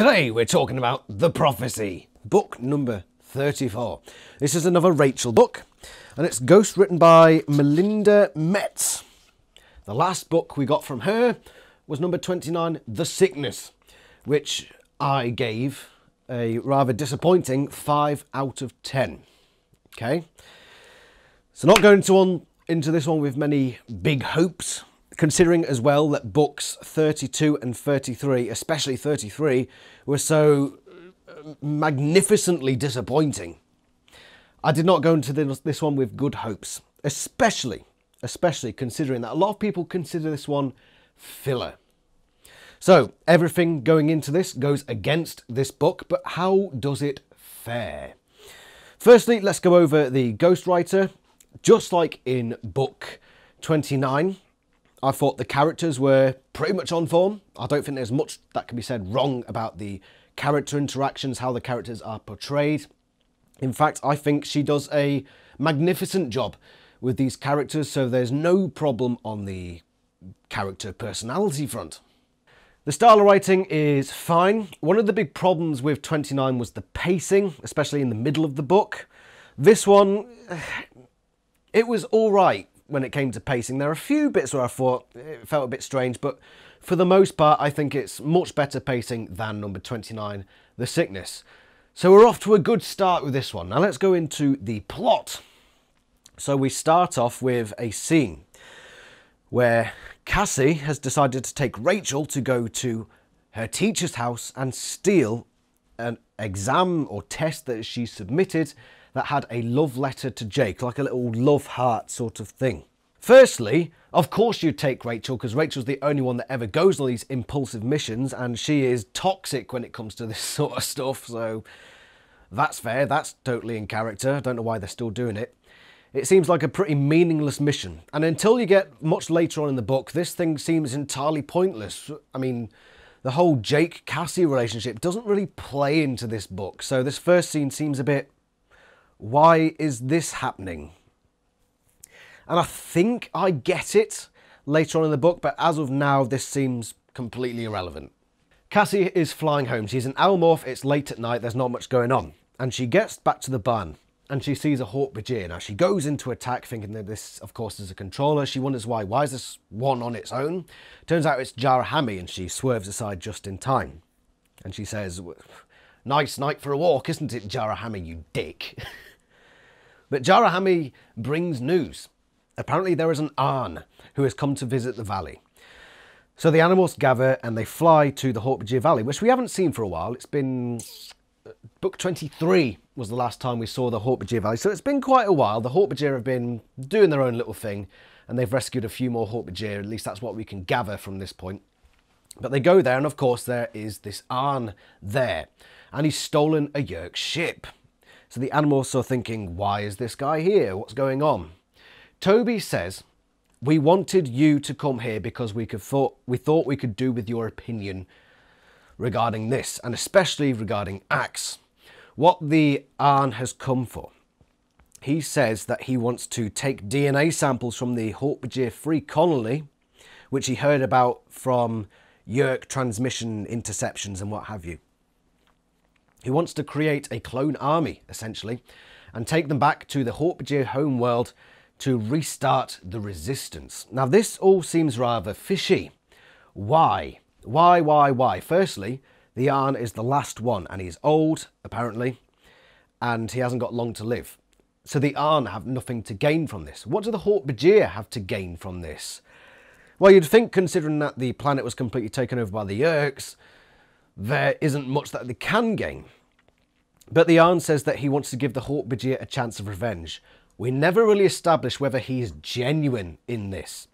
Today we're talking about The Prophecy, book number 34. This is another Rachel book, and it's ghost written by Melinda Metz. The last book we got from her was number 29, The Sickness, which I gave a rather disappointing 5 out of 10. Okay, so not going into this one with many big hopes, considering as well that books 32 and 33, especially 33, were so magnificently disappointing. I did not go into this one with good hopes, especially considering that a lot of people consider this one filler. So everything going into this goes against this book, but how does it fare? Firstly, let's go over the ghostwriter. Just like in book 29, I thought the characters were pretty much on form. I don't think there's much that can be said wrong about the character interactions, how the characters are portrayed. In fact, I think she does a magnificent job with these characters, so there's no problem on the character personality front. The style of writing is fine. One of the big problems with 29 was the pacing, especially in the middle of the book. This one, it was all right. When it came to pacing, there are a few bits where I thought it felt a bit strange, but for the most part, I think it's much better pacing than number 29, The Sickness. So we're off to a good start with this one. Now let's go into the plot. So we start off with a scene where Cassie has decided to take Rachel to go to her teacher's house and steal an exam or test that she submitted that had a love letter to Jake, like a little love heart sort of thing. Firstly, of course you'd take Rachel, because Rachel's the only one that ever goes on these impulsive missions, and she is toxic when it comes to this sort of stuff, so that's fair, that's totally in character. I don't know why they're still doing it. It seems like a pretty meaningless mission, and until you get much later on in the book, this thing seems entirely pointless. I mean, the whole Jake-Cassie relationship doesn't really play into this book, so this first scene seems a bit... why is this happening? And I think I get it later on in the book, but as of now, this seems completely irrelevant. Cassie is flying home. She's an Owlmorph. It's late at night. There's not much going on. And she gets back to the barn and she sees a Hork-Bajir. Now, she goes into attack thinking that this, of course, is a controller. She wonders why. Why is this one on its own? Turns out it's Jara Hamee, and she swerves aside just in time. And she says, "Nice night for a walk, isn't it, Jara Hamee, you dick?" But Jara Hamee brings news. Apparently there is an Arn who has come to visit the valley. So the animals gather and they fly to the Hork-Bajir Valley, which we haven't seen for a while. It's been... book 23 was the last time we saw the Hork-Bajir Valley. So it's been quite a while. The Hork-Bajir have been doing their own little thing, and they've rescued a few more Hork-Bajir. At least that's what we can gather from this point. But they go there, and of course there is this Arn there. And he's stolen a Yeerks ship. So the animals are thinking, why is this guy here? What's going on? Toby says, "We wanted you to come here because we thought we could do with your opinion regarding this, and especially regarding Ax. What the Arn has come for." He says that he wants to take DNA samples from the Hork-Bajir Free Colony, which he heard about from Yeerk transmission interceptions and what have you. He wants to create a clone army, essentially, and take them back to the Hork-Bajir homeworld to restart the resistance. Now, this all seems rather fishy. Why? Firstly, the Arn is the last one, and he's old, apparently, and he hasn't got long to live. So the Arn have nothing to gain from this. What do the Hork-Bajir have to gain from this? Well, you'd think, considering that the planet was completely taken over by the Yeerks, there isn't much that they can gain. But the Arn says that he wants to give the Hork-Bajir a chance of revenge. We never really establish whether he is genuine in this.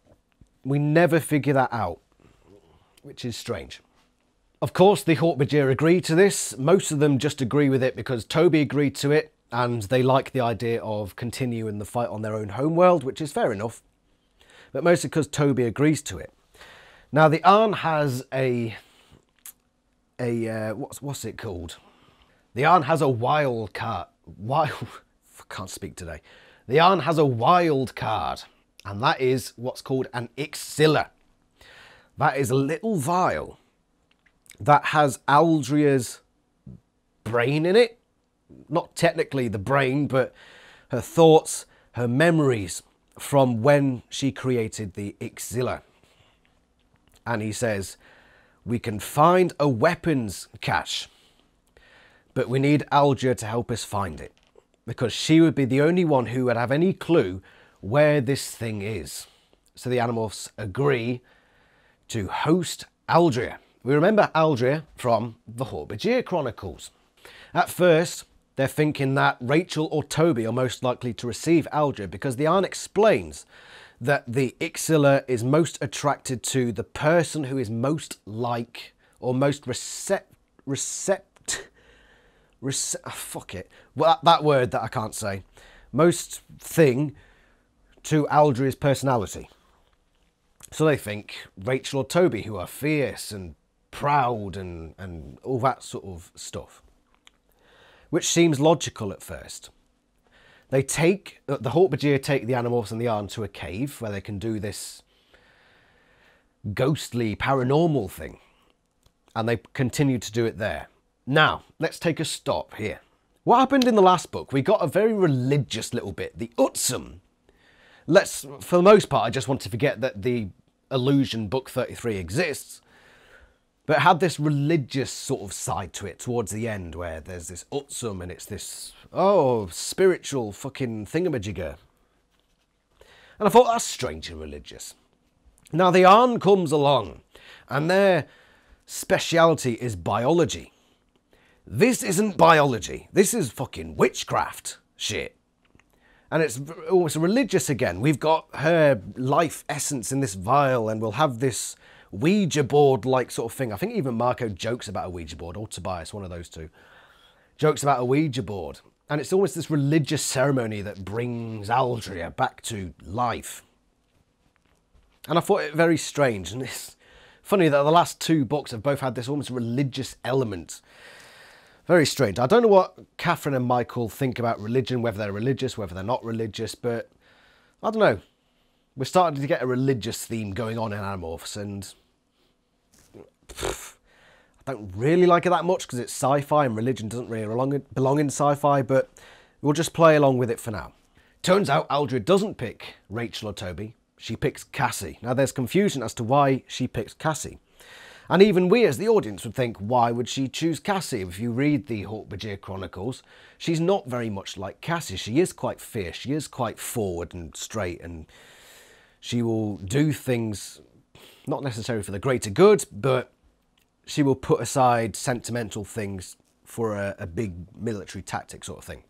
We never figure that out, which is strange. Of course, the Hork-Bajir agree to this. Most of them just agree with it because Toby agreed to it, and they like the idea of continuing the fight on their own homeworld, which is fair enough, but mostly because Toby agrees to it. Now, the Arn has The Arn has a wild card. I can't speak today. The Arn has a wild card, and that is what's called an Ixcila. That is a little vial that has Aldrea's brain in it. Not technically the brain, but her thoughts, her memories from when she created the Ixcila. And he says, we can find a weapons cache, but we need Aldrea to help us find it, because she would be the only one who would have any clue where this thing is. So the Animorphs agree to host Aldrea. We remember Aldrea from the Hork-Bajir Chronicles. At first, they're thinking that Rachel or Toby are most likely to receive Aldrea, because the Arn explains that the Ixcila is most attracted to the person who is most like, or most most thing to Aldrea's personality. So they think Rachel or Toby, who are fierce and proud and all that sort of stuff, which seems logical at first. They take, the Hork-Bajir take the Animorphs and the Arn to a cave where they can do this ghostly, paranormal thing. And they continue to do it there. Now, let's take a stop here. What happened in the last book? We got a very religious little bit, the Utsum. Let's, for the most part, I just want to forget that the Illusion Book 33 exists. But it had this religious sort of side to it towards the end, where there's this Utsum and it's this, oh, spiritual fucking thingamajigger. And I thought, that's strange and religious. Now the Arn comes along and their speciality is biology. This isn't biology. This is fucking witchcraft shit. And it's religious again. We've got her life essence in this vial and we'll have this Ouija board-like sort of thing. I think even Marco jokes about a Ouija board, or Tobias, one of those two, jokes about a Ouija board. And it's almost this religious ceremony that brings Aldrea back to life. And I thought it very strange. And it's funny that the last two books have both had this almost religious element. Very strange. I don't know what Catherine and Michael think about religion, whether they're religious, whether they're not religious, but I don't know. We're starting to get a religious theme going on in Animorphs, and I don't really like it that much because it's sci-fi and religion doesn't really belong in sci-fi, but we'll just play along with it for now. Turns out Aldrea doesn't pick Rachel or Toby, she picks Cassie. Now there's confusion as to why she picks Cassie. And even we as the audience would think, why would she choose Cassie? If you read the Hork-Bajir Chronicles, she's not very much like Cassie. She is quite fierce, she is quite forward and straight, and she will do things not necessarily for the greater good, but she will put aside sentimental things for a big military tactic sort of thing.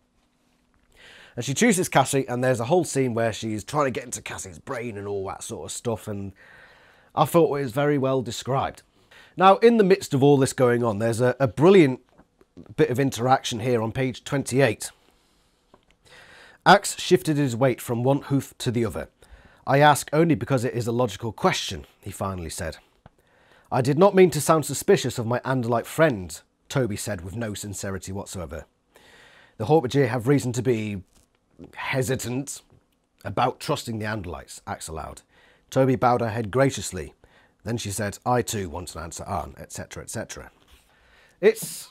And she chooses Cassie, and there's a whole scene where she's trying to get into Cassie's brain and all that sort of stuff, and I thought it was very well described. Now, in the midst of all this going on, there's a brilliant bit of interaction here on page 28. Ax shifted his weight from one hoof to the other. I ask only because it is a logical question, he finally said. I did not mean to sound suspicious of my Andalite friend, Toby said with no sincerity whatsoever. The Hork-Bajir have reason to be hesitant about trusting the Andalites, Ax allowed. Toby bowed her head graciously. Then she said, I too want an answer, Arn, etc, etc. It's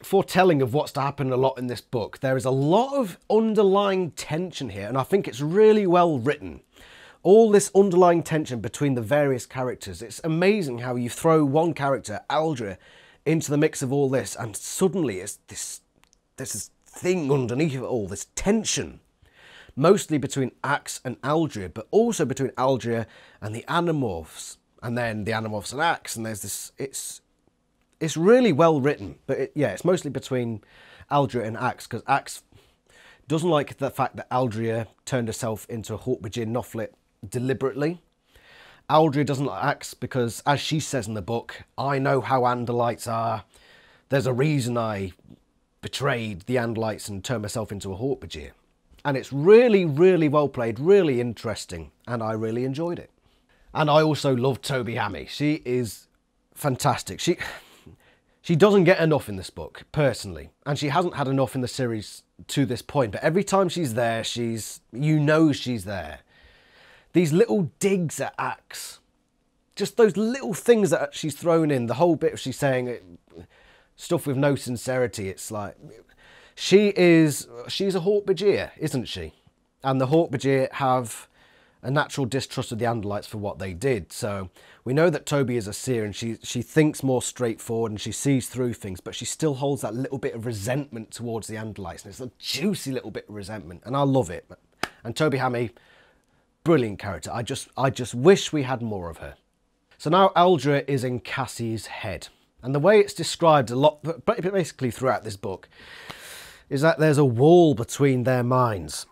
foretelling of what's to happen a lot in this book. There is a lot of underlying tension here, and I think it's really well written. All this underlying tension between the various characters. It's amazing how you throw one character, Aldrea, into the mix of all this, and suddenly it's this thing underneath it all, this tension. Mostly between Ax and Aldrea, but also between Aldrea and the Animorphs, and then the Animorphs and Ax, and there's this, it's really well written, but yeah, it's mostly between Aldrea and Ax, because Ax doesn't like the fact that Aldrea turned herself into a Hork-Bajir Noflet deliberately. Aldrea doesn't like Ax because, as she says in the book, I know how Andalites are. There's a reason I betrayed the Andalites and turned myself into a Hork-Bajir. And it's really, really well played, really interesting, and I really enjoyed it. And I also love Toby Hamee. She is fantastic. She doesn't get enough in this book, personally, and she hasn't had enough in the series to this point, but every time she's there, she's, you know she's there. These little digs at Ax just those little things that she's thrown in, the whole bit of she's saying it, stuff with no sincerity. It's like, she's a Hork-Bajir, isn't she? And the Hork-Bajir have a natural distrust of the Andalites for what they did. So we know that Toby is a seer and she thinks more straightforward and she sees through things, but she still holds that little bit of resentment towards the Andalites. And it's a juicy little bit of resentment, and I love it. And Toby Hamee, brilliant character. I just wish we had more of her. So now Aldrea is in Cassie's head. And the way it's described a lot, but basically throughout this book, is that there's a wall between their minds.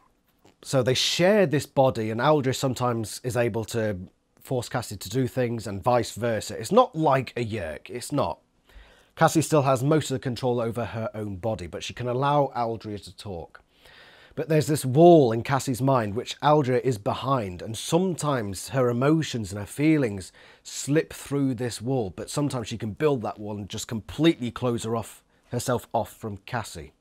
So they share this body, and Aldrea sometimes is able to force Cassie to do things and vice versa. It's not like a Yeerk, it's not. Cassie still has most of the control over her own body, but she can allow Aldrea to talk. But there's this wall in Cassie's mind which Aldrea is behind, and sometimes her emotions and her feelings slip through this wall, but sometimes she can build that wall and just completely close herself off from Cassie.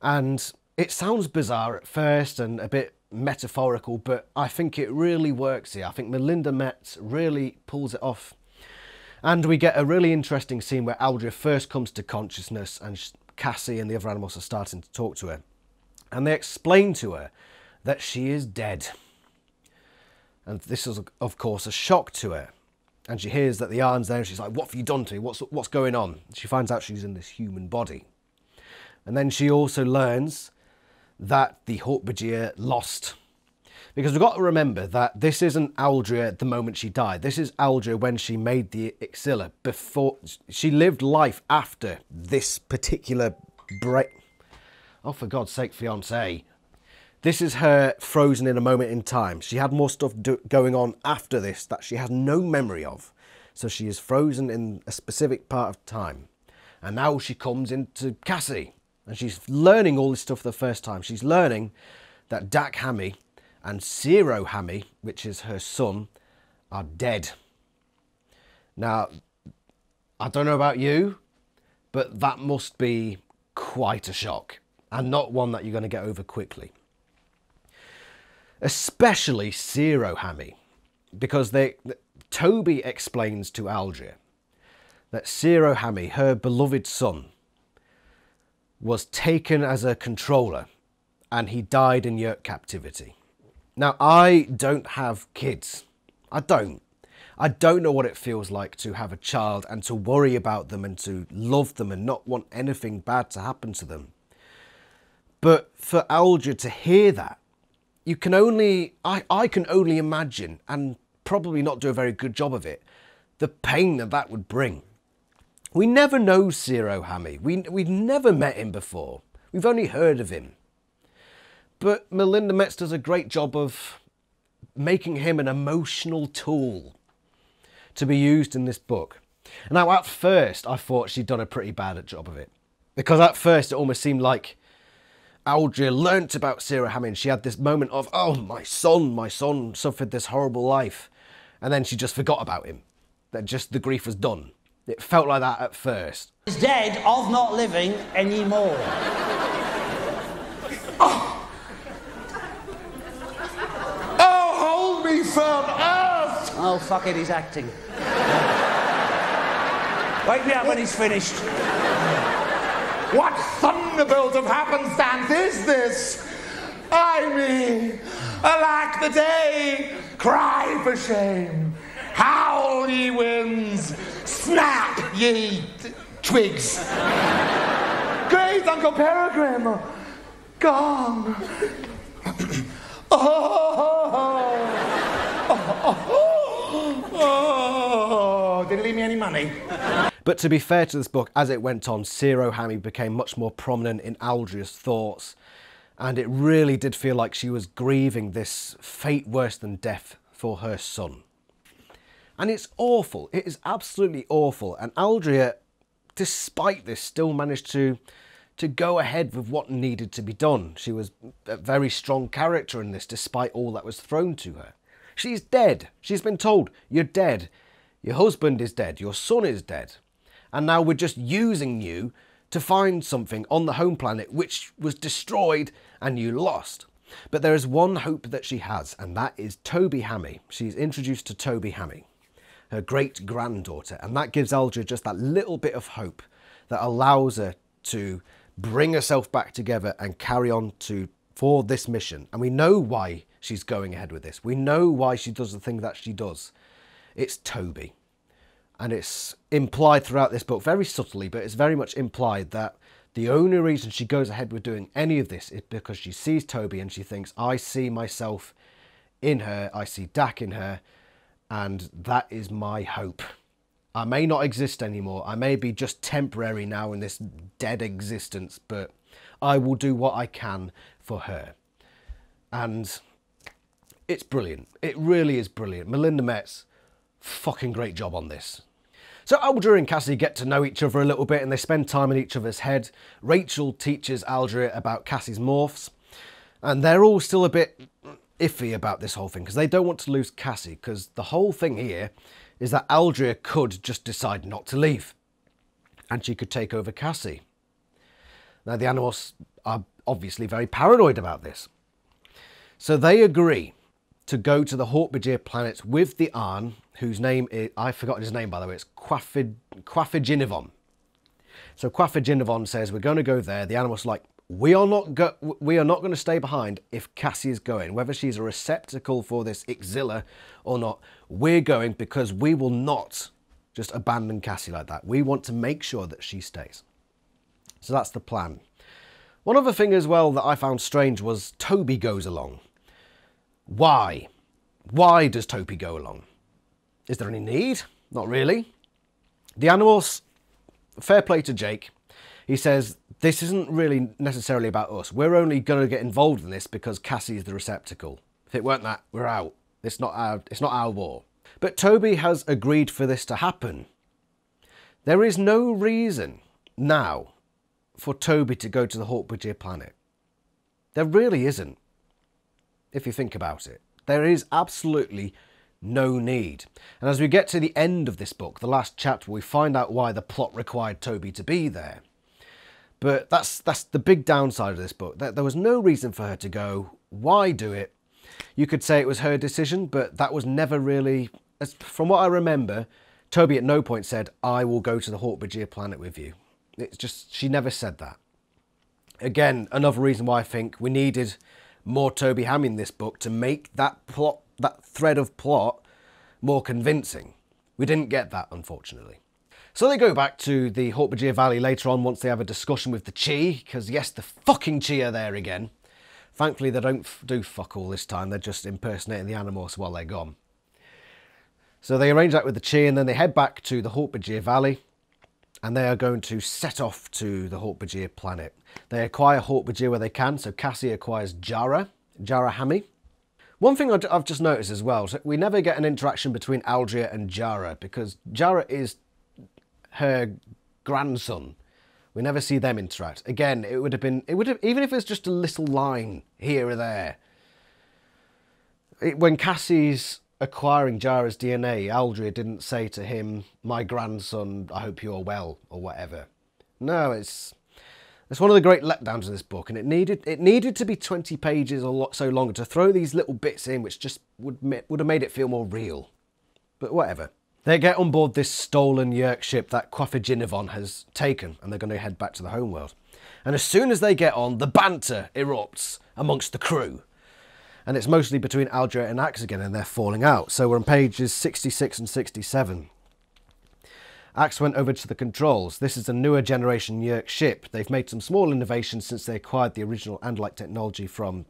And it sounds bizarre at first and a bit metaphorical, but I think it really works here. I think Melinda Metz really pulls it off. And we get a really interesting scene where Aldrea first comes to consciousness and Cassie and the other animals are starting to talk to her. And they explain to her that she is dead. And this is, of course, a shock to her. And she hears that the Arn's there and she's like, what have you done to me? What's going on? She finds out she's in this human body. And then she also learns that the Hork-Bajir lost. Because we've got to remember that this isn't Aldrea the moment she died. This is Aldrea when she made the Ixcila. Before she lived life after this particular break. Oh, for God's sake, fiancé. This is her frozen in a moment in time. She had more stuff going on after this that she has no memory of. So she is frozen in a specific part of time. And now she comes into Cassie. And she's learning all this stuff for the first time. She's learning that Dak Hamee and Seerow Hamee, which is her son, are dead. Now, I don't know about you, but that must be quite a shock. And not one that you're going to get over quickly. Especially Seerow Hamee. Because Toby explains to Aldrea that Seerow Hamee, her beloved son, was taken as a controller and he died in Yeerk captivity. Now, I don't have kids. I don't know what it feels like to have a child and to worry about them and to love them and not want anything bad to happen to them. But for Aldrea to hear that, you can only, I can only imagine, and probably not do a very good job of it, the pain that that would bring. We never know Seerow Hamee. We've never met him before. We've only heard of him. But Melinda Metz does a great job of making him an emotional tool to be used in this book. Now, at first, I thought she'd done a pretty bad job of it. Because at first, it almost seemed like Aldrea learnt about Seerow Hamee. She had this moment of, oh, my son suffered this horrible life. And then she just forgot about him. That just the grief was done. It felt like that at first. He's dead of not living anymore. Oh. Oh, hold me from earth! Oh, fuck it, he's acting. Wake me up when he's finished. What thunderbolt of happenstance is this? I mean, alack the day, cry for shame, howl ye winds, snap ye twigs. Great Uncle Peregrine, gone. Oh, oh, oh, oh, oh. Did he leave me any money? But to be fair to this book, as it went on, Seerow Hamee became much more prominent in Aldrea's thoughts, and it really did feel like she was grieving this fate worse than death for her son. And it's awful. It is absolutely awful. And Aldrea, despite this, still managed to go ahead with what needed to be done. She was a very strong character in this, despite all that was thrown to her. She's dead. She's been told, you're dead. Your husband is dead. Your son is dead. And now we're just using you to find something on the home planet which was destroyed and you lost. But there is one hope that she has, and that is Toby Hamee. She's introduced to Toby Hamee. her great-granddaughter. And that gives Aldrea just that little bit of hope that allows her to bring herself back together and carry on for this mission. And we know why she's going ahead with this. We know why she does the thing that she does. It's Toby. And it's implied throughout this book, very subtly, but it's very much implied that the only reason she goes ahead with doing any of this is because she sees Toby and she thinks, I see myself in her, I see Dak in her, and that is my hope. I may not exist anymore, I may be just temporary now in this dead existence, but I will do what I can for her. And it's brilliant. It really is brilliant. Melinda Metz, fucking great job on this. So Aldrea and Cassie get to know each other a little bit and they spend time in each other's head. Rachel teaches Aldrea about Cassie's morphs and they're all still a bit iffy about this whole thing because they don't want to lose Cassie, because the whole thing here is that Aldrea could just decide not to leave and she could take over Cassie. Now the Animorphs are obviously very paranoid about this. So they agree to go to the Hork-Bajir planets with the Arn, whose name is, I forgot his name by the way, it's Quaffid Quafijinivon. So Quafijinivon says, we're going to go there. The Animorphs are like, we are not going to stay behind if Cassie is going. Whether she's a receptacle for this Ixcila or not, we're going because we will not just abandon Cassie like that. We want to make sure that she stays. So that's the plan. One other thing as well that I found strange was Toby goes along. Why? Why does Toby go along? Is there any need? Not really. The Animorphs, fair play to Jake. He says, this isn't really necessarily about us. We're only going to get involved in this because Cassie is the receptacle. If it weren't that, we're out. It's not our war. But Toby has agreed for this to happen. There is no reason now for Toby to go to the Hork-Bajir planet. There really isn't. If you think about it, there is absolutely no need. And as we get to the end of this book, the last chapter, we find out why the plot required Toby to be there. But that's the big downside of this book. There was no reason for her to go. Why do it? You could say it was her decision, but that was never really... From what I remember, Toby at no point said, I will go to the Hork-Bajir planet with you. It's just, she never said that. Again, another reason why I think we needed more Toby Hamee in this book to make that plot, that thread of plot, more convincing. We didn't get that, unfortunately. So they go back to the Hork-Bajir Valley later on once they have a discussion with the Chee, because yes, the fucking Chee are there again. Thankfully, they don't do fuck all this time. They're just impersonating the Animorphs while they're gone. So they arrange that with the Chee and then they head back to the Hork-Bajir Valley and they are going to set off to the Hork-Bajir planet. They acquire Hork-Bajir where they can, so Cassie acquires Jara Hamee. One thing I've just noticed as well, so we never get an interaction between Aldrea and Jara, because Jara is her grandson. We never see them interact. Again, it would have, even if it's just a little line here or there. When Cassie's acquiring Jara's DNA, Aldrea didn't say to him, my grandson, I hope you're well, or whatever. No, it's one of the great letdowns of this book, and it needed to be 20 pages or so longer to throw these little bits in, which just would have made it feel more real. But whatever. They get on board this stolen Yeerks ship that Quafijinivon has taken, and they're going to head back to the homeworld. And as soon as they get on, the banter erupts amongst the crew. And it's mostly between Aldrea and Ax again, and they're falling out. So we're on pages 66 and 67. Ax went over to the controls. This is a newer generation Yeerks ship. They've made some small innovations since they acquired the original Andalite technology from...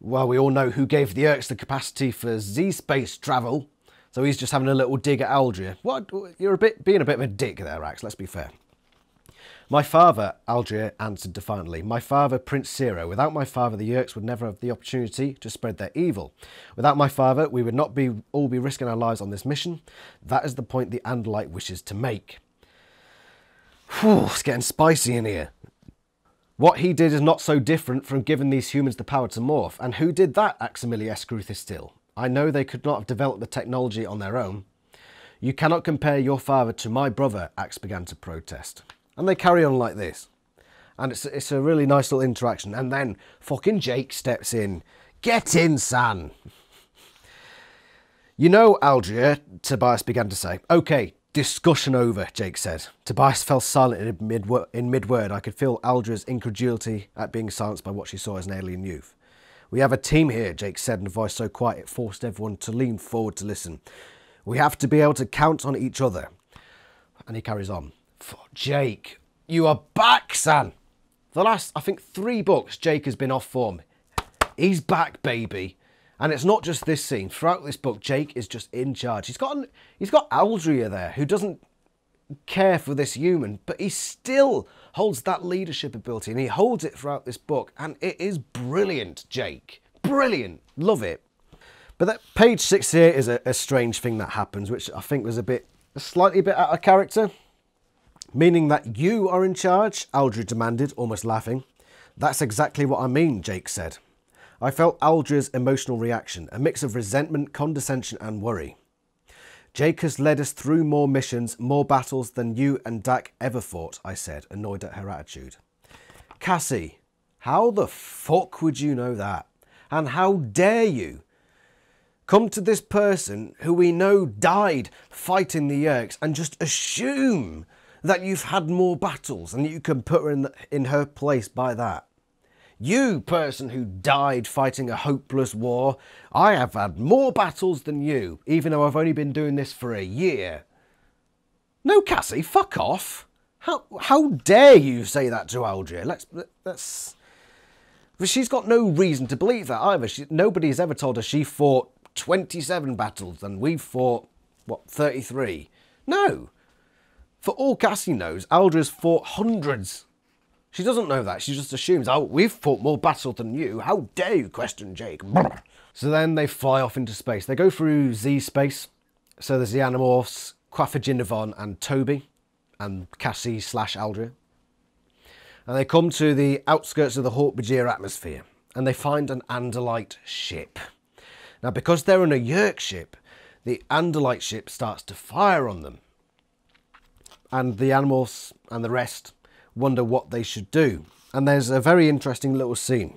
Well, we all know who gave the Yeerks the capacity for Z-Space travel. So he's just having a little dig at Aldrea. What? You're being a bit of a dick there, Ax, let's be fair. My father, Aldrea answered defiantly. My father, Prince Seerow. Without my father, the Yeerks would never have the opportunity to spread their evil. Without my father, we would not all be risking our lives on this mission. That is the point the Andalite wishes to make. Whew, it's getting spicy in here. What he did is not so different from giving these humans the power to morph. And who did that, Aximili-Esgarrouth-Isthill? I know they could not have developed the technology on their own. You cannot compare your father to my brother, Ax began to protest. And they carry on like this. And it's a really nice little interaction. And then fucking Jake steps in. Get in, son. "You know, Aldrea," Tobias began to say. "Okay, discussion over," Jake said. Tobias fell silent in mid-word. I could feel Aldrea's incredulity at being silenced by what she saw as an alien youth. "We have a team here," Jake said in a voice so quiet it forced everyone to lean forward to listen. "We have to be able to count on each other." And he carries on. "Jake, you are back, son." The last, I think, 3 books, Jake has been off form. He's back, baby. And it's not just this scene. Throughout this book, Jake is just in charge. He's got Aldrea there, who doesn't care for this human, but he still holds that leadership ability, and he holds it throughout this book, and it is brilliant, Jake. Brilliant. Love it. But that page 6 here is a strange thing that happens, which I think was slightly a bit out of character. "Meaning that you are in charge?" Aldrea demanded, almost laughing. "That's exactly what I mean," Jake said. I felt Aldrea's emotional reaction, a mix of resentment, condescension and worry. "Jake has led us through more missions, more battles than you and Dak ever fought," I said, annoyed at her attitude. "Cassie, how the fuck would you know that? And how dare you come to this person who we know died fighting the Yeerks and just assume that you've had more battles and that you can put her in her place by that? You, person who died fighting a hopeless war, I have had more battles than you, even though I've only been doing this for a year. No, Cassie, fuck off. How dare you say that to Aldrea?" That's... She's got no reason to believe that either. Nobody has ever told her she fought 27 battles and we've fought, what, 33? No. For all Cassie knows, Aldrea's fought hundreds. She doesn't know that. She just assumes, "Oh, we've fought more battles than you. How dare you question Jake?" So then they fly off into space. They go through Z-Space. So there's the Animorphs, Quafijinivon and Toby, and Cassie / Aldrea. And they come to the outskirts of the Hork-Bajir atmosphere, and they find an Andalite ship. Now, because they're in a Yeerk ship, the Andalite ship starts to fire on them. And the Animorphs and the rest wonder what they should do. And there's a very interesting little scene.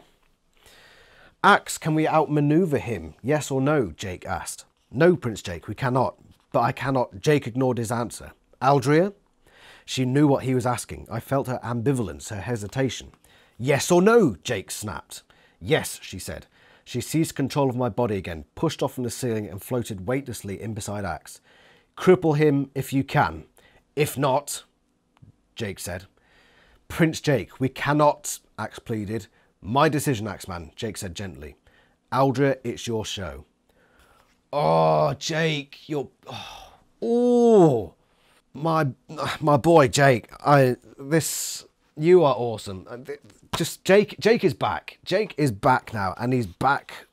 "Ax, can we outmaneuver him? Yes or no?" Jake asked. "No, Prince Jake, we cannot. But I cannot." Jake ignored his answer. "Aldrea?" She knew what he was asking. I felt her ambivalence, her hesitation. "Yes or no?" Jake snapped. "Yes," she said. She seized control of my body again, pushed off from the ceiling and floated weightlessly in beside Ax. "Cripple him if you can. If not," Jake said. "Prince Jake, we cannot," Ax pleaded. "My decision, Axeman," Jake said gently. "Aldrea, it's your show." Oh, Jake, you're... Oh, my boy, Jake, you are awesome. Just Jake is back. Jake is back now, and he's back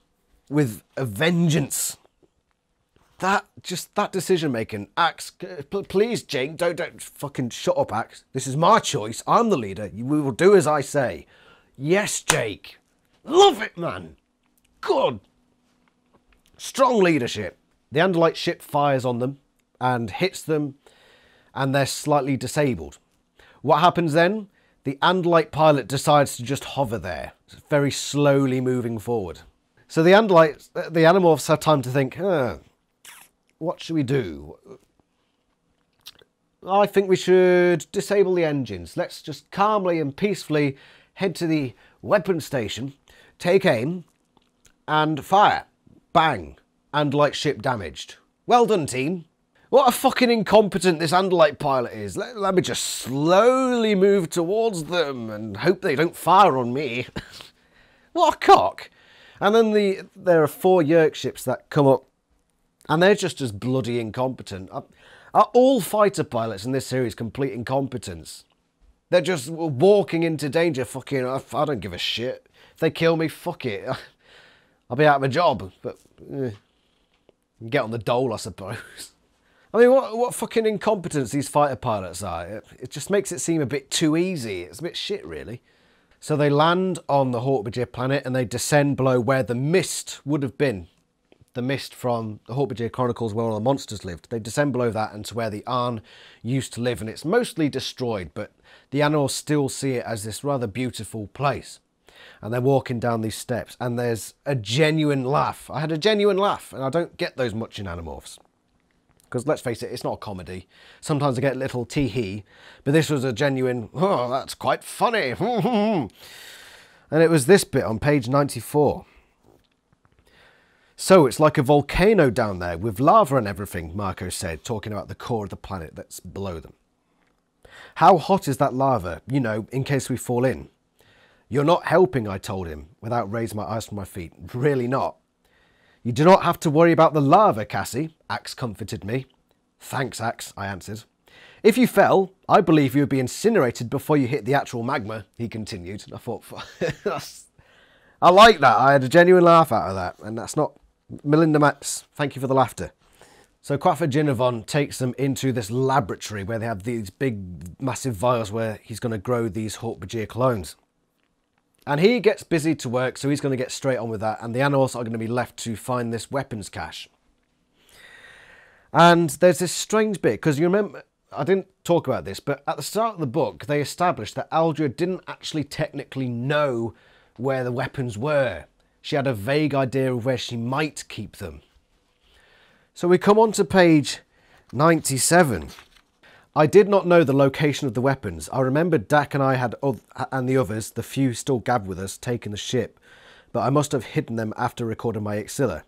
with a vengeance. That decision making, Ax. Please, Jake, don't fucking shut up, Ax. This is my choice. I'm the leader. We will do as I say. Yes, Jake. Love it, man. Good. Strong leadership. The Andalite ship fires on them and hits them, and they're slightly disabled. What happens then? The Andalite pilot decides to just hover there, very slowly moving forward. So the Animorphs have time to think. What should we do? I think we should disable the engines. Let's just calmly and peacefully head to the weapon station, take aim, and fire. Bang. Andalite ship damaged. Well done, team. What a fucking incompetent this Andalite pilot is. Let me just slowly move towards them and hope they don't fire on me. What a cock. And then there are 4 Yeerk ships that come up, and they're just as bloody incompetent. Are all fighter pilots in this series complete incompetence? They're just walking into danger, fucking, I don't give a shit. If they kill me, fuck it. I'll be out of my job, but get on the dole, I suppose. I mean, what fucking incompetence these fighter pilots are. It just makes it seem a bit too easy. It's a bit shit, really. So they land on the Hork-Bajir planet and they descend below where the mist would have been. The mist from the Hork-Bajir Chronicles, where all the monsters lived. They descend below that and to where the Arn used to live, and it's mostly destroyed, but the Anor still see it as this rather beautiful place. and they're walking down these steps, and there's a genuine laugh. I had a genuine laugh, and I don't get those much in Animorphs. Because let's face it, it's not a comedy. Sometimes I get little tee-hee, but this was a genuine, oh, that's quite funny. And it was this bit on page 94. So it's like a volcano down there with lava and everything, Marco said, talking about the core of the planet that's below them. How hot is that lava, you know, in case we fall in? You're not helping, I told him, without raising my eyes from my feet. Really not. You do not have to worry about the lava, Cassie, Ax comforted me. Thanks, Ax, I answered. If you fell, I believe you would be incinerated before you hit the actual magma, he continued. And I thought, I like that. I had a genuine laugh out of that. And that's not Melinda Metz. Thank you for the laughter. So Quafijinivon takes them into this laboratory where they have these big, massive vials where he's going to grow these Hork-Bajir clones. And he gets busy to work, so he's going to get straight on with that. And the Animorphs are going to be left to find this weapons cache. And there's this strange bit, because you remember, I didn't talk about this, but at the start of the book, they established that Aldrea didn't actually technically know where the weapons were. She had a vague idea of where she might keep them. So we come on to page 97. I did not know the location of the weapons. I remembered Dak and I had, and the others, the few still gabbed with us, taking the ship, but I must have hidden them after recording my Ixcila.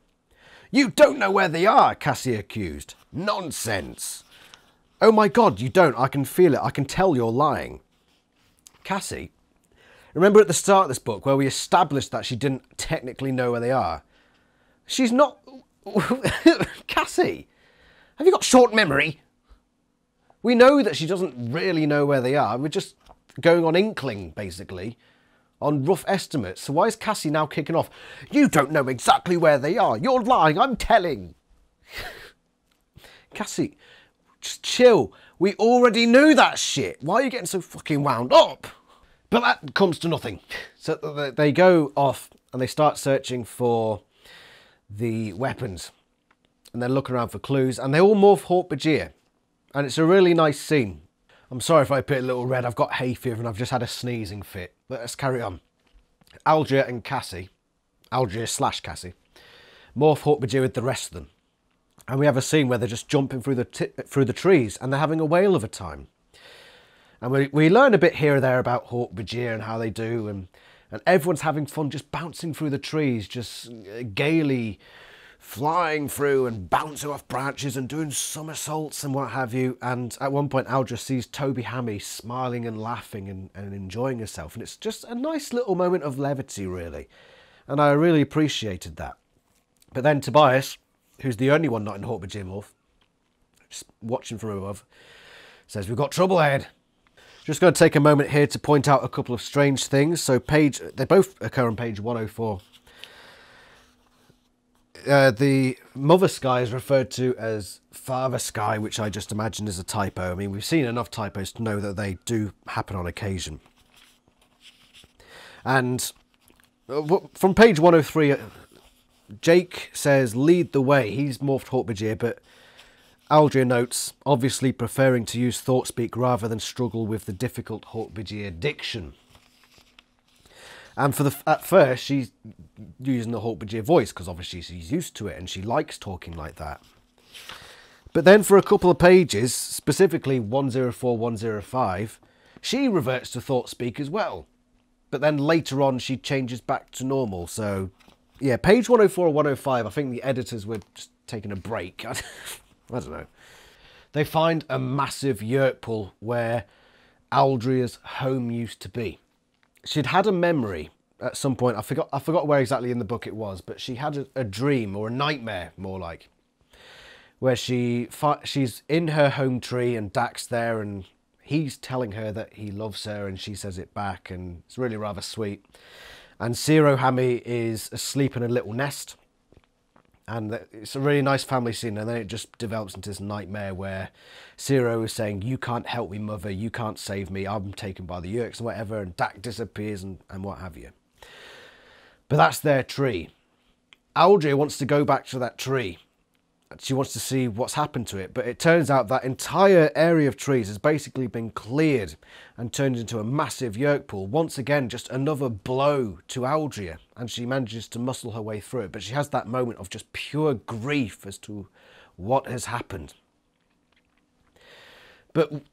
You don't know where they are, Cassie accused. Nonsense. Oh my God, you don't. I can feel it. I can tell you're lying. Cassie, remember at the start of this book where we established that she didn't technically know where they are? She's not... Cassie, have you got short memory? We know that she doesn't really know where they are. We're just going on inkling, basically, on rough estimates. So why is Cassie now kicking off? You don't know exactly where they are. You're lying. I'm telling. Cassie, just chill. We already knew that shit. Why are you getting so fucking wound up? But that comes to nothing. So they go off and they start searching for the weapons. And they're looking around for clues. And they all morph Hork-Bajir. And it's a really nice scene. I'm sorry if I put a little red. I've got hay fever and I've just had a sneezing fit. But let's carry on. Aldrea and Cassie, Aldrea/Cassie, morph Hork-Bajir with the rest of them. And we have a scene where they're just jumping through the trees and they're having a whale of a time. And we learn a bit here and there about Hork-Bajir and how they do. And everyone's having fun just bouncing through the trees, just gaily flying through and bouncing off branches and doing somersaults and what have you. And at one point, Aldrea sees Toby Hamee smiling and laughing and enjoying herself. And it's just a nice little moment of levity, really. And I really appreciated that. But then Tobias, who's the only one not in Hork-Bajir morph, just watching from above, says, we've got trouble ahead. Just going to take a moment here to point out a couple of strange things. So they both occur on page 104. The Mother Sky is referred to as Father Sky, which I just imagine is a typo. I mean, we've seen enough typos to know that they do happen on occasion. And from page 103, Jake says, lead the way. He's morphed Hork-Bajir, but Aldrea notes, obviously preferring to use thought speak rather than struggle with the difficult Hork-Bajir diction. And at first, she's using the Hork-Bajir voice because obviously she's used to it and she likes talking like that. But then for a couple of pages, specifically 104, 105, she reverts to thought speak as well. But then later on, she changes back to normal. So, yeah, page 104 or 105, I think the editors were just taking a break. I don't know. They find a massive Yeerk pool where Aldrea's home used to be. She'd had a memory at some point. I forgot where exactly in the book it was, but she had a dream or a nightmare, more like, where she's in her home tree and Dak's there and he's telling her that he loves her and she says it back and it's really rather sweet. And Seerow Hamee is asleep in a little nest. And it's a really nice family scene. And then it just develops into this nightmare where Seerow is saying, you can't help me, mother. You can't save me. I'm taken by the Yeerks and whatever. And Dak disappears and what have you. But that's their tree. Aldrea wants to go back to that tree. She wants to see what's happened to it, but it turns out that entire area of trees has basically been cleared and turned into a massive Yeerk pool. Once again, just another blow to Aldrea, and she manages to muscle her way through it, but she has that moment of just pure grief as to what has happened. But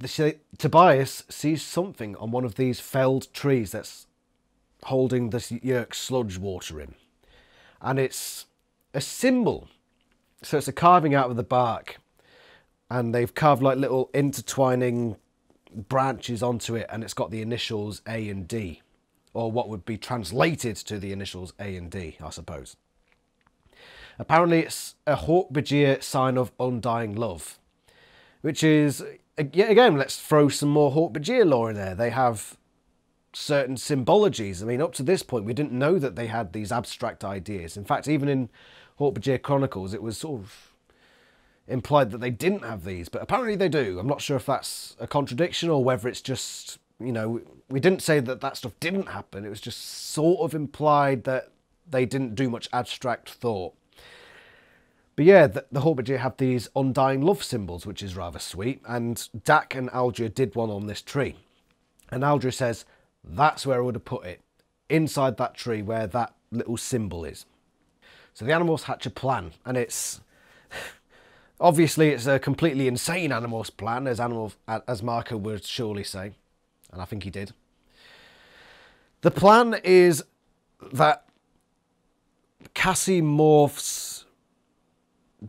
Tobias sees something on one of these felled trees that's holding this Yeerk sludge water in, and it's a symbol. So it's a carving out of the bark, and they've carved like little intertwining branches onto it, and it's got the initials A and D, or what would be translated to the initials A and D, I suppose. Apparently it's a Hork-Bajir sign of undying love, which is, yet again, let's throw some more Hork-Bajir lore in there. They have certain symbologies. I mean, up to this point, we didn't know that they had these abstract ideas. In fact, even in Hork-Bajir Chronicles, it was sort of implied that they didn't have these, but apparently they do. I'm not sure if that's a contradiction or whether it's just, you know, we didn't say that that stuff didn't happen. It was just sort of implied that they didn't do much abstract thought. But yeah, the Hork-Bajir have these undying love symbols, which is rather sweet, and Dak and Aldrea did one on this tree. And Aldrea says, that's where I would have put it, inside that tree where that little symbol is. So the animals hatch a plan, and it's obviously it's a completely insane animal's plan, as Marco would surely say, and I think he did. The plan is that Cassie morphs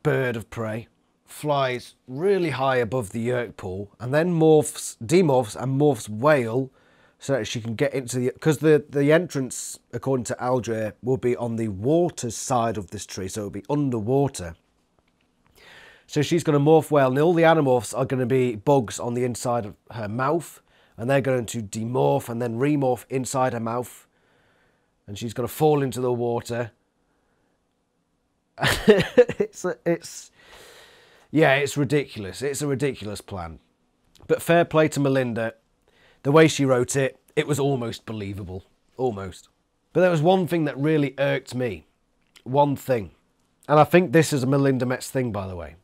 bird of prey, flies really high above the Yeerk pool, and then demorphs and morphs whale, so that she can get into the... Because the entrance, according to Aldrea, will be on the water side of this tree, so it'll be underwater. So she's going to morph whale, and all the animorphs are going to be bugs on the inside of her mouth, and they're going to demorph and then remorph inside her mouth, and she's going to fall into the water. Yeah, it's ridiculous. It's a ridiculous plan. But fair play to Melinda. The way she wrote it, it was almost believable. Almost. But there was one thing that really irked me. One thing. And I think this is a Melinda Metz thing, by the way.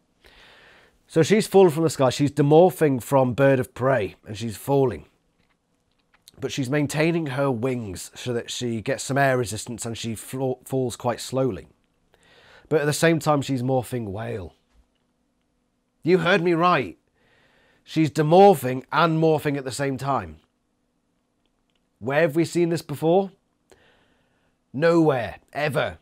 So she's fallen from the sky. She's demorphing from bird of prey, and she's falling. But she's maintaining her wings so that she gets some air resistance and she falls quite slowly. But at the same time, she's morphing whale. You heard me right. She's demorphing and morphing at the same time. Where have we seen this before? Nowhere, ever.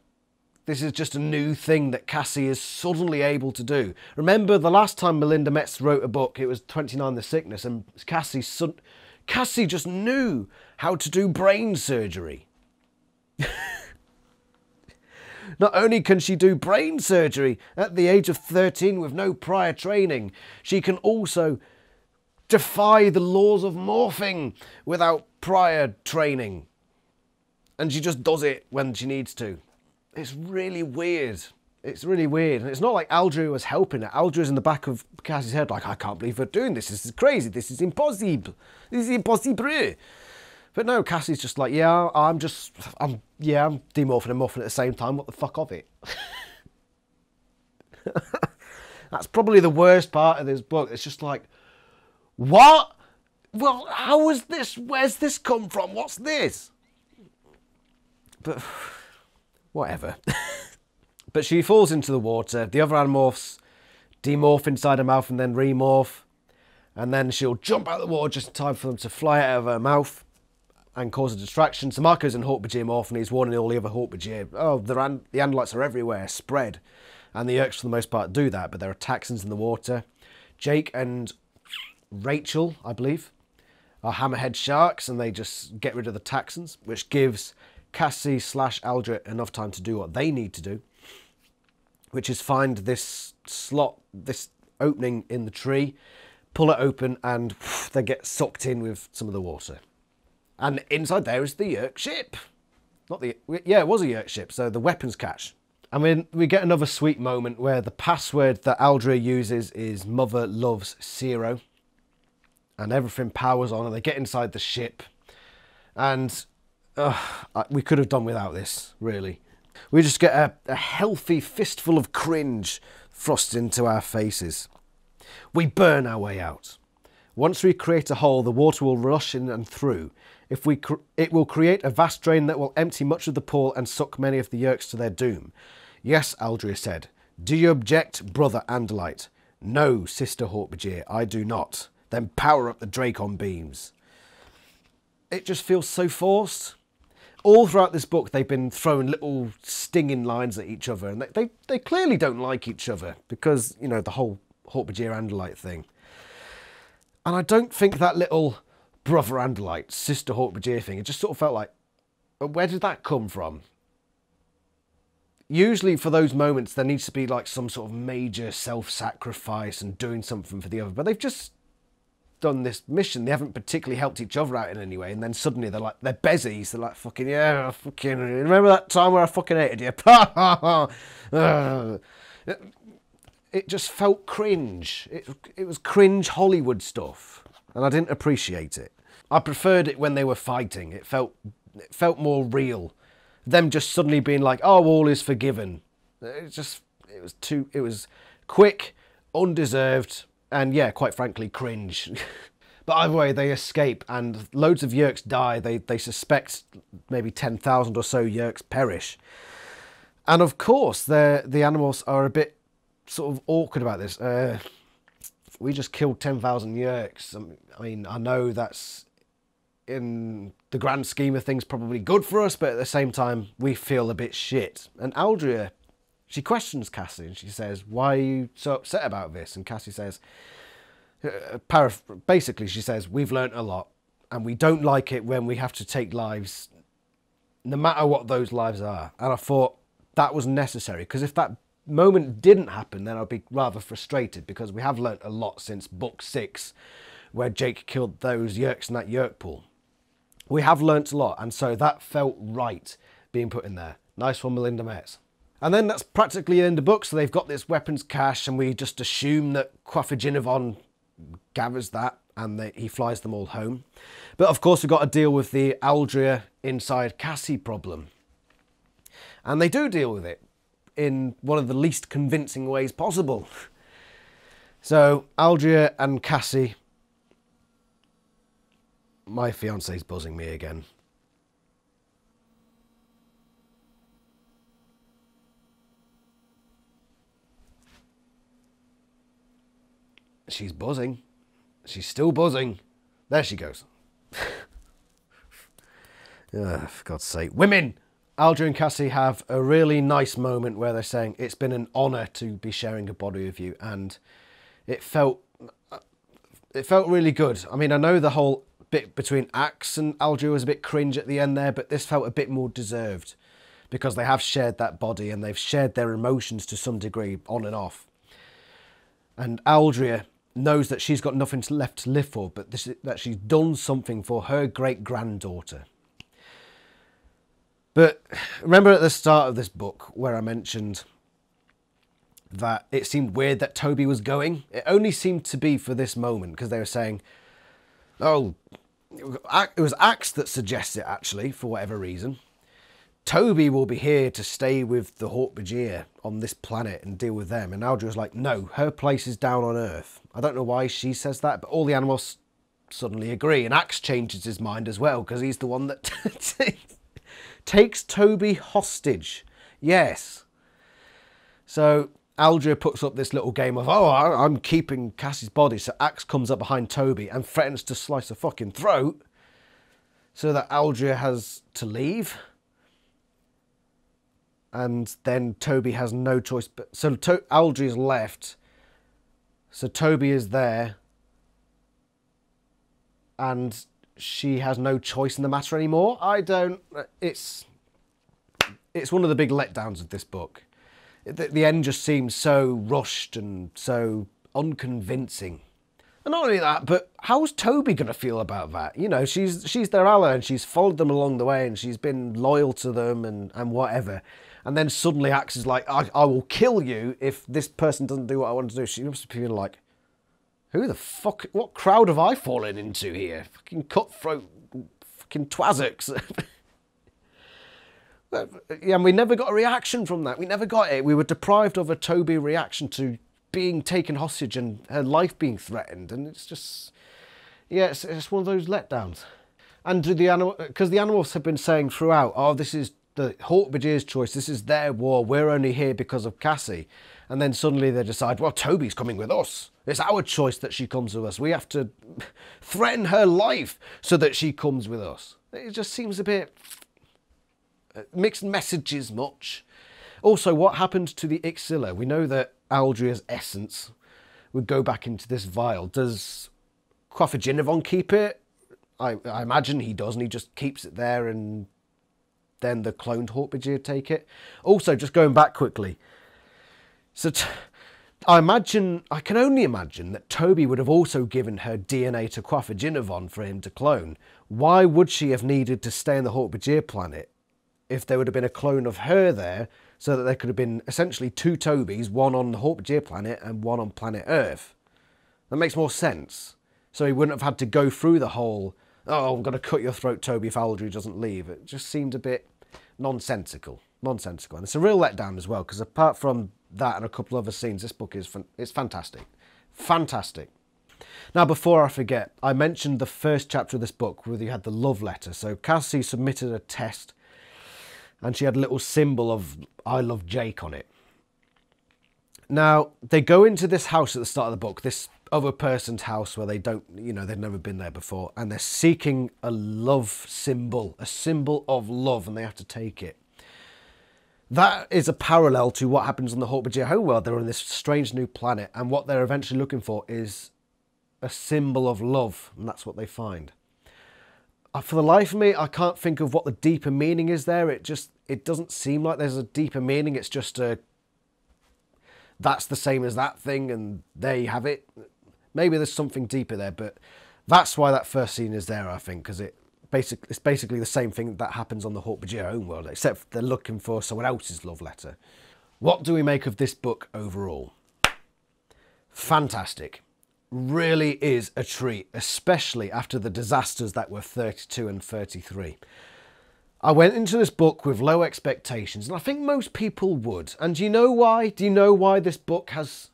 This is just a new thing that Cassie is suddenly able to do. Remember the last time Melinda Metz wrote a book, it was 29 The Sickness, and Cassie just knew how to do brain surgery. Not only can she do brain surgery at the age of 13 with no prior training, she can also defy the laws of morphing without prior training. And she just does it when she needs to. It's really weird. It's really weird. And it's not like Aldrea was helping her. Aldra's in the back of Cassie's head like, I can't believe we're doing this. This is crazy. This is impossible. This is impossible. But no, Cassie's just like, yeah, I'm demorphing and morphing at the same time. What the fuck of it? That's probably the worst part of this book. It's just like, what? Well, how is this? Where's this come from? What's this? But whatever. But she falls into the water. The other animorphs demorph inside her mouth and then remorph. And then she'll jump out of the water just in time for them to fly out of her mouth and cause a distraction. So Marco's in Hork-Bajir morph, and he's warning all the other Hork-Bajir, oh, the Andalites are everywhere, spread. And the Yeerks, for the most part, do that, but there are taxons in the water. Jake and Rachel, I believe, are hammerhead sharks, and they just get rid of the taxons, which gives Cassie / Aldrea enough time to do what they need to do, which is find this slot, this opening in the tree, pull it open, and they get sucked in with some of the water. And inside there is the Yeerk ship. Yeah, it was a Yeerk ship, so the weapons cache. And we get another sweet moment where the password that Aldrea uses is Mother Loves Seerow. And everything powers on, and they get inside the ship. And we could have done without this, really. We just get a healthy fistful of cringe thrust into our faces. We burn our way out. Once we create a hole, the water will rush in and through. It will create a vast drain that will empty much of the pool and suck many of the Yeerks to their doom. Yes, Aldrea said. Do you object, brother Andalite? No, sister Hork-Bajir, I do not. Then power up the Dracon beams. It just feels so forced. All throughout this book, they've been throwing little stinging lines at each other, and they clearly don't like each other because, you know, the whole Hork-Bajir Andalite thing. And I don't think that little brother Andalite, sister Hork-Bajir thing, it just sort of felt like, where did that come from? Usually for those moments, there needs to be like some sort of major self-sacrifice and doing something for the other. But they've just done this mission. They haven't particularly helped each other out in any way. And then suddenly they're like, they're bezies. They're like, fucking, yeah, fucking, remember that time where I fucking hated you? It just felt cringe. It was cringe Hollywood stuff. And I didn't appreciate it. I preferred it when they were fighting. It felt more real. Them just suddenly being like, oh, all is forgiven. It was quick, undeserved, and yeah, quite frankly, cringe. But either way, they escape and loads of Yeerks die. They suspect maybe 10,000 or so Yeerks perish. And of course, the animals are a bit sort of awkward about this. We just killed 10,000 Yeerks. I mean, I know that's in the grand scheme of things probably good for us, but at the same time we feel a bit shit. And Aldrea, she questions Cassie and she says, why are you so upset about this? And Cassie says, basically she says, we've learnt a lot and we don't like it when we have to take lives, no matter what those lives are. And I thought that was necessary, because if that moment didn't happen, then I'd be rather frustrated, because we have learnt a lot since book 6 where Jake killed those Yeerks in that Yeerk pool. We have learnt a lot, and so that felt right being put in there. Nice one, Melinda Metz. And then that's practically in the book, so they've got this weapons cache, and we just assume that Quafijinivon gathers that, and he flies them all home. But of course, we've got to deal with the Aldrea inside Cassie problem. And they do deal with it in one of the least convincing ways possible. So Aldrea and Cassie... My fiance's buzzing me again. She's buzzing. She's still buzzing. There she goes. For God's sake. Women! Aldrea and Cassie have a really nice moment where they're saying, it's been an honour to be sharing a body with you. And it felt really good. I mean, I know the whole... bit between Ax and Aldrea was a bit cringe at the end there, but this felt a bit more deserved because they have shared that body and they've shared their emotions to some degree on and off. And Aldrea knows that she's got nothing left to live for, but that she's done something for her great-granddaughter. But remember at the start of this book where I mentioned that it seemed weird that Toby was going? It only seemed to be for this moment, because they were saying, oh, it was Ax that suggests it, actually, for whatever reason. Toby will be here to stay with the Hork-Bajir on this planet and deal with them. And Aldrea's like, no, her place is down on Earth. I don't know why she says that, but all the animals suddenly agree. And Ax changes his mind as well, because he's the one that takes Toby hostage. Yes. So... Aldrea puts up this little game of, oh, I'm keeping Cassie's body. So Ax comes up behind Toby and threatens to slice her fucking throat so that Aldrea has to leave. And then Toby has no choice. So Aldrea's left. So Toby is there. And she has no choice in the matter anymore. It's one of the big letdowns of this book. The end just seems so rushed and so unconvincing. And not only that, but how's Toby going to feel about that? You know, she's their ally and she's followed them along the way and she's been loyal to them and whatever. And then suddenly Ax is like, I will kill you if this person doesn't do what I want to do. She must be feeling like, who the fuck, what crowd have I fallen into here? Fucking cutthroat, fucking twazzocks. Yeah, and we never got a reaction from that. We never got it. We were deprived of a Toby reaction to being taken hostage and her life being threatened. And it's just, yeah, it's one of those letdowns. And do the animal, because the animals have been saying throughout, oh, this is the Hork-Bajir's choice. This is their war. We're only here because of Cassie. And then suddenly they decide, well, Toby's coming with us. It's our choice that she comes with us. We have to threaten her life so that she comes with us. It just seems a bit mixed messages much. Also, what happened to the Ixcila? We know that Aldrea's essence would go back into this vial. Does Quafijinivon keep it? I imagine he does, and he just keeps it there, and then the cloned Hork-Bajir take it. Also, just going back quickly, so I can only imagine that Toby would have also given her DNA to Quafijinivon for him to clone. Why would she have needed to stay in the Hork-Bajir planet if there would have been a clone of her there, so that there could have been essentially two Tobys, one on the Hork-Bajir planet and one on planet Earth? That makes more sense. So he wouldn't have had to go through the whole, oh, I'm going to cut your throat, Toby, if Aldrea doesn't leave. It just seemed a bit nonsensical. Nonsensical. And it's a real letdown as well, because apart from that and a couple other scenes, this book is it's fantastic. Fantastic. Now, before I forget, I mentioned the first chapter of this book where you had the love letter. So Cassie submitted a test, and she had a little symbol of I love Jake on it. Now, they go into this house at the start of the book, this other person's house where they don't, you know, they've never been there before, and they're seeking a love symbol, a symbol of love, and they have to take it. That is a parallel to what happens on the Hork-Bajir home world. They're on this strange new planet, and what they're eventually looking for is a symbol of love, and that's what they find. For the life of me, I can't think of what the deeper meaning is there. It doesn't seem like there's a deeper meaning. It's just a, that's the same as that thing, and there you have it. Maybe there's something deeper there, but that's why that first scene is there, I think, because it's basically the same thing that happens on the Hork-Bajir own world, except they're looking for someone else's love letter. What do we make of this book overall? Fantastic. Really is a treat, especially after the disasters that were 32 and 33. I went into this book with low expectations, and I think most people would. And do you know why? Do you know why this book has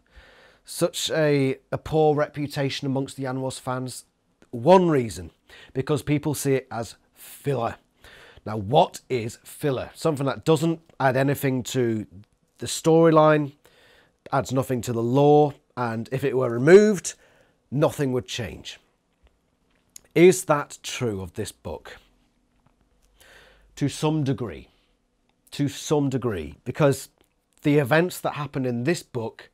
such a poor reputation amongst the Anwas fans? One reason, because people see it as filler. Now, what is filler? Something that doesn't add anything to the storyline, adds nothing to the lore, and if it were removed, nothing would change. Is that true of this book? To some degree. To some degree. Because the events that happen in this book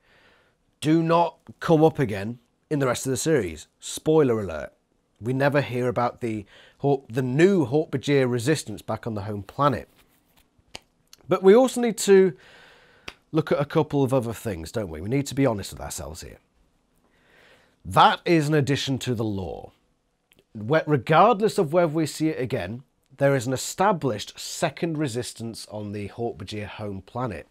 do not come up again in the rest of the series. Spoiler alert. We never hear about the new Hork-Bajir resistance back on the home planet. But we also need to look at a couple of other things, don't we? We need to be honest with ourselves here. That is an addition to the lore. Regardless of whether we see it again, there is an established second resistance on the Hork-Bajir home planet.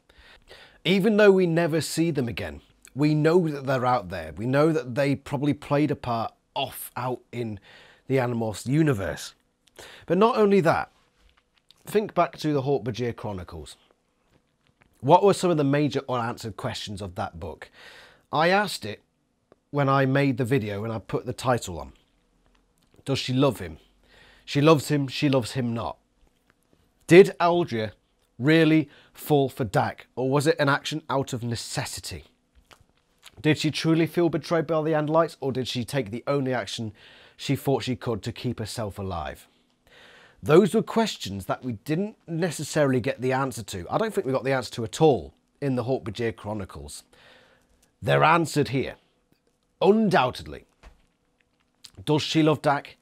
Even though we never see them again, we know that they're out there. We know that they probably played a part out in the Animorphs universe. But not only that, think back to the Hork-Bajir Chronicles. What were some of the major unanswered questions of that book? I asked it when I made the video and I put the title on. Does she love him? She loves him, she loves him not. Did Aldrea really fall for Dak, or was it an action out of necessity? Did she truly feel betrayed by the Andalites, or did she take the only action she thought she could to keep herself alive? Those were questions that we didn't necessarily get the answer to. I don't think we got the answer to at all in the Hork-Bajir Chronicles. They're answered here, undoubtedly. Does she love Dak?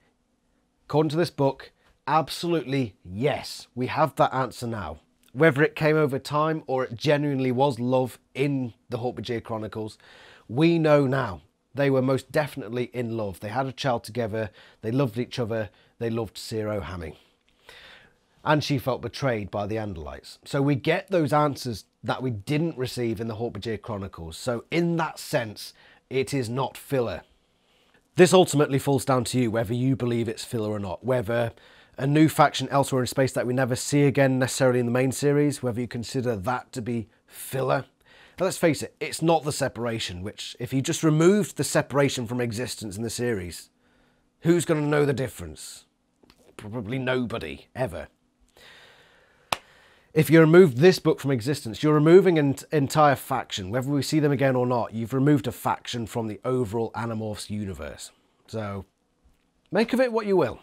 According to this book, absolutely yes. We have that answer now. Whether it came over time or it genuinely was love in the Hork-Bajir Chronicles, we know now they were most definitely in love. They had a child together, they loved each other, they loved Seerow Hamee. And she felt betrayed by the Andalites. So we get those answers that we didn't receive in the Hork-Bajir Chronicles. So in that sense, it is not filler. This ultimately falls down to you, whether you believe it's filler or not, whether a new faction elsewhere in space that we never see again necessarily in the main series, whether you consider that to be filler. But let's face it, it's not the Separation, which if you just removed the Separation from existence in the series, who's going to know the difference? Probably nobody, ever. If you remove this book from existence, you're removing an entire faction. Whether we see them again or not, you've removed a faction from the overall Animorphs universe. So, make of it what you will.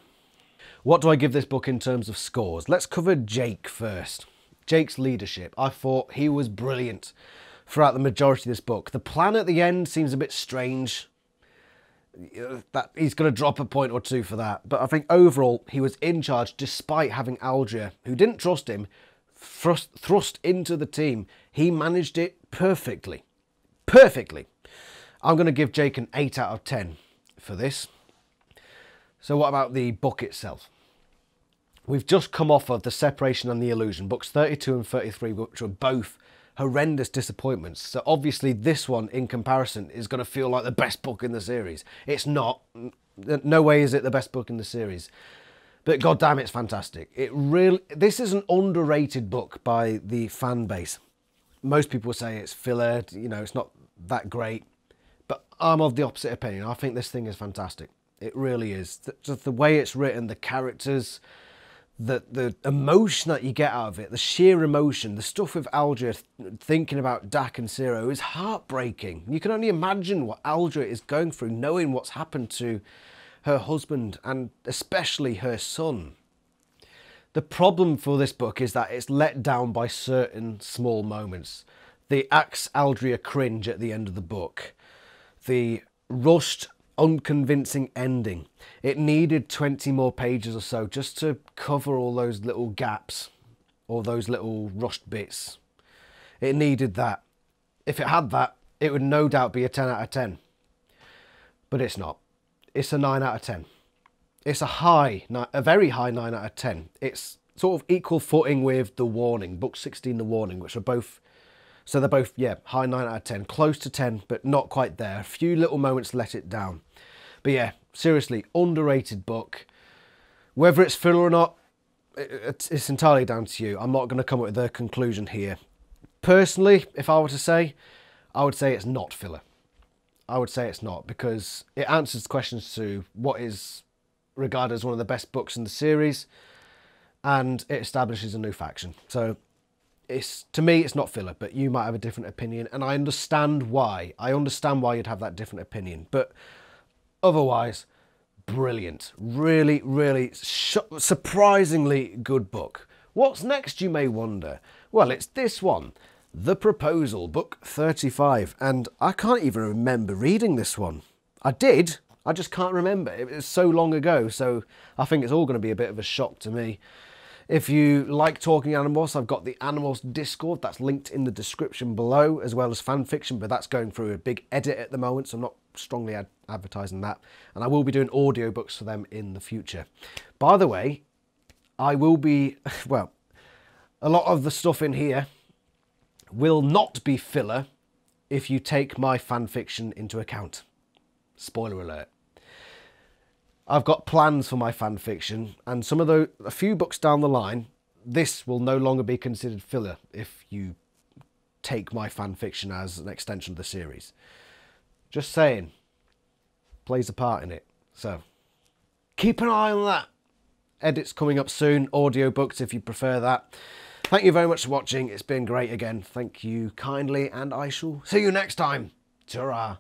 What do I give this book in terms of scores? Let's cover Jake first. Jake's leadership. I thought he was brilliant throughout the majority of this book. The plan at the end seems a bit strange. That he's going to drop a point or two for that. But I think overall, he was in charge despite having Aldrea, who didn't trust him, thrust into the team. He managed it perfectly. Perfectly. I'm going to give Jake an 8 out of 10 for this. So what about the book itself? We've just come off of The Separation and The Illusion, books 32 and 33, which were both horrendous disappointments. So obviously this one, in comparison, is going to feel like the best book in the series. It's not. No way is it the best book in the series. But goddamn, it's fantastic. It really, this is an underrated book by the fan base. Most people say it's filler, you know, it's not that great. But I'm of the opposite opinion. I think this thing is fantastic. It really is. Just the way it's written, the characters, the emotion that you get out of it, the sheer emotion, the stuff with Aldrea thinking about Dak and Seerow is heartbreaking. You can only imagine what Aldrea is going through, knowing what's happened to her husband and especially her son. The problem for this book is that it's let down by certain small moments. The Ax Aldrea cringe at the end of the book. The rushed, unconvincing ending. It needed 20 more pages or so just to cover all those little gaps or those little rushed bits. It needed that. If it had that, it would no doubt be a 10 out of 10. But it's not. It's a 9 out of 10. It's a very high 9 out of 10. It's sort of equal footing with The Warning, book 16, The Warning, which are both, so they're both, yeah, high 9 out of 10, close to 10, but not quite there. A few little moments let it down. But yeah, seriously, underrated book. Whether it's filler or not, it's entirely down to you. I'm not going to come up with a conclusion here. Personally, if I were to say, I would say it's not filler. I would say it's not, because it answers questions to what is regarded as one of the best books in the series, and it establishes a new faction. So it's, to me, it's not filler, but you might have a different opinion, and I understand why. I understand why you'd have that different opinion, but otherwise, brilliant. Really, really surprisingly good book. What's next, you may wonder? Well, it's this one. The Proposal, book 35, and I can't even remember reading this one. I did, I just can't remember. It was so long ago, so I think it's all going to be a bit of a shock to me. If you like Talking Animorphs, I've got the Animorphs Discord, that's linked in the description below, as well as fanfiction, but that's going through a big edit at the moment, so I'm not strongly advertising that. And I will be doing audiobooks for them in the future. By the way, I will be, well, a lot of the stuff in here will not be filler if you take my fanfiction into account. Spoiler alert. I've got plans for my fanfiction, and some of a few books down the line, this will no longer be considered filler if you take my fanfiction as an extension of the series. Just saying. Plays a part in it. So, keep an eye on that. Edits coming up soon, audiobooks if you prefer that. Thank you very much for watching. It's been great again. Thank you kindly, and I shall see you next time. Ta-ra.